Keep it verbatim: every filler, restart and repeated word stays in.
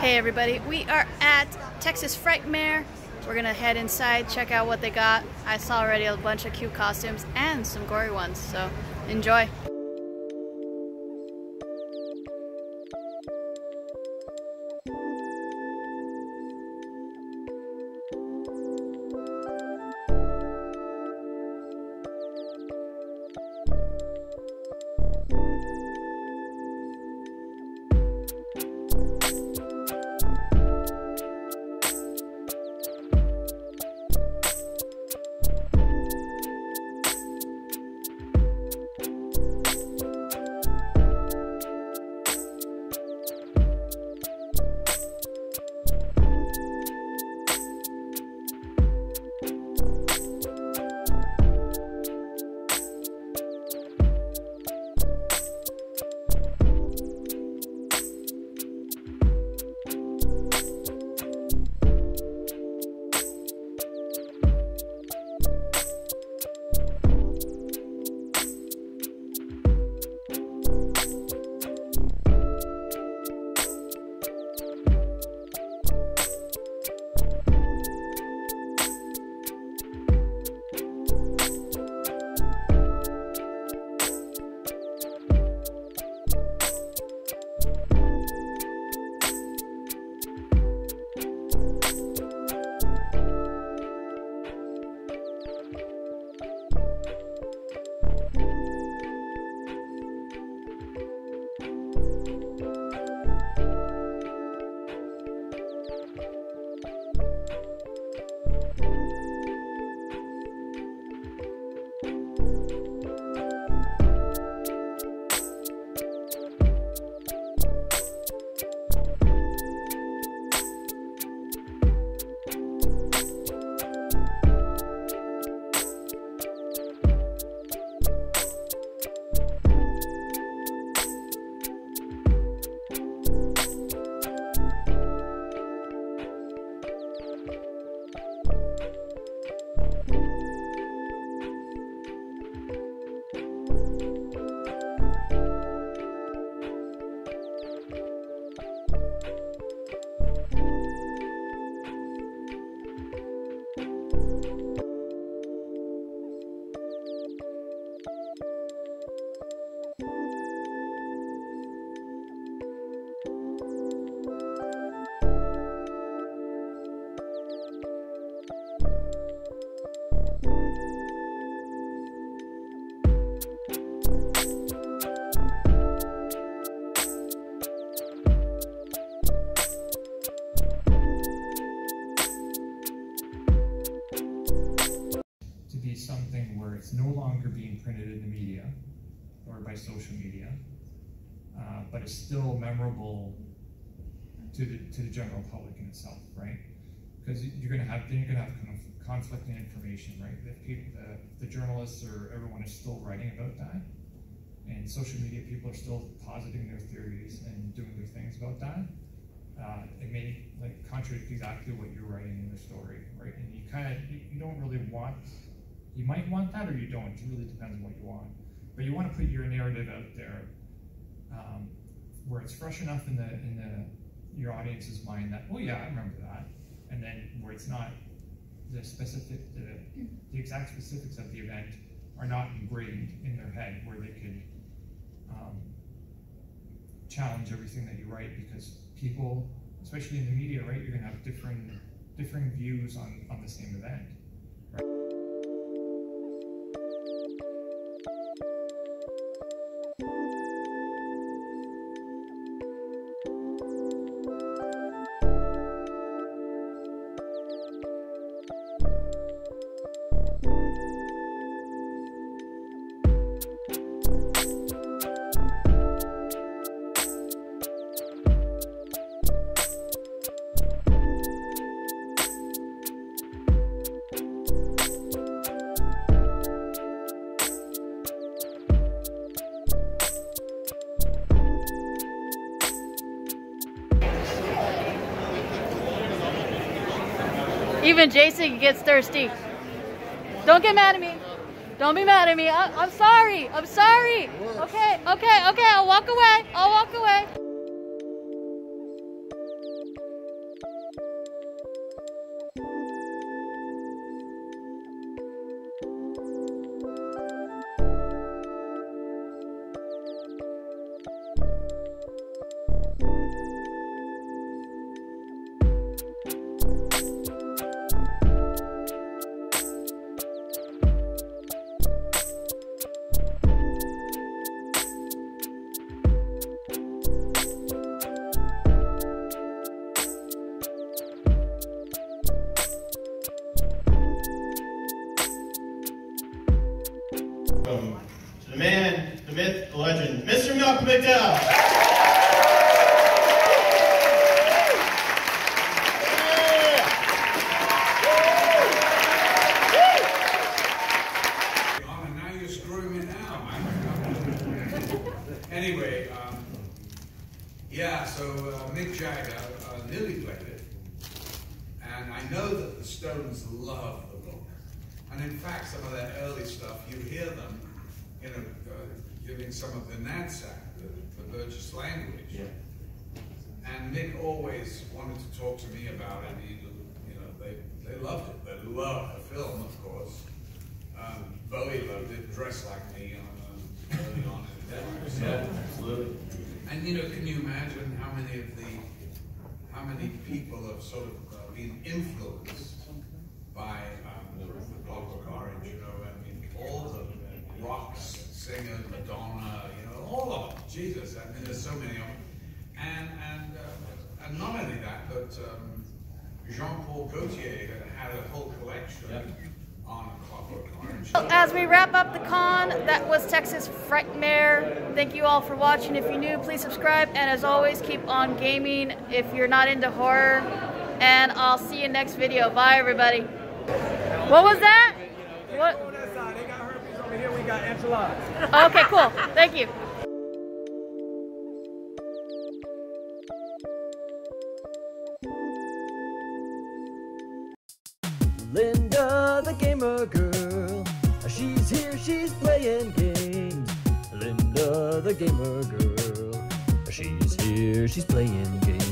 Hey everybody, we are at Texas Frightmare. We're gonna head inside, check out what they got. I saw already a bunch of cute costumes and some gory ones, so enjoy. Something where it's no longer being printed in the media or by social media, uh, but it's still memorable to the, to the general public in itself, right? Because you're going to have then you're going to have conflicting information, right? The, people, the, the journalists or everyone is still writing about that, and social media people are still positing their theories and doing their things about that. Uh, it may like contradict exactly what you're writing in the story, right? And you kind of you, you don't really want. You might want that or you don't, it really depends on what you want. But you want to put your narrative out there um, where it's fresh enough in the in the your audience's mind that, oh yeah, I remember that. And then where it's not the specific, the, the exact specifics of the event are not ingrained in their head where they could um, challenge everything that you write, because people, especially in the media, right, you're gonna have different, different views on, on the same event. Even Jason gets thirsty. Don't get mad at me. Don't be mad at me. I, I'm sorry. I'm sorry. Okay, okay, okay. I'll walk away. I'll walk away. man, the myth, the legend, Mister Malcolm McDowell. Anyway, um, yeah, so uh, Mick Jagger uh, nearly played it, and I know that the Stones love the rock, and in fact some of their early stuff, you hear them, you know, uh, giving some of the NATSA, the, the Burgess language, yeah. And Mick always wanted to talk to me about it, he, you know, they, they loved it, they loved the film, of course. Um, Bowie loved it, Dressed Like Me, um, early on. Yeah, absolutely. And you know, can you imagine how many of the, how many people have sort of uh, been influenced by um, the Clockwork Orange? You know, I mean, all the rock singers, Madonna, you know, all of them. Jesus, I mean, there's so many of them. And and uh, and not only that, but um, Jean-Paul Gaultier had a whole collection. Yep. As we wrap up the con, that was Texas Frightmare. Thank you all for watching. If you're new, please subscribe. And as always, keep on gaming if you're not into horror. And I'll see you next video. Bye, everybody. What was that? What? They got herpes over here. We got enchiladas. Okay, cool. Thank you. Linda the Gamer Girl, she's here, she's playing games. Linda the Gamer Girl, she's here, she's playing games.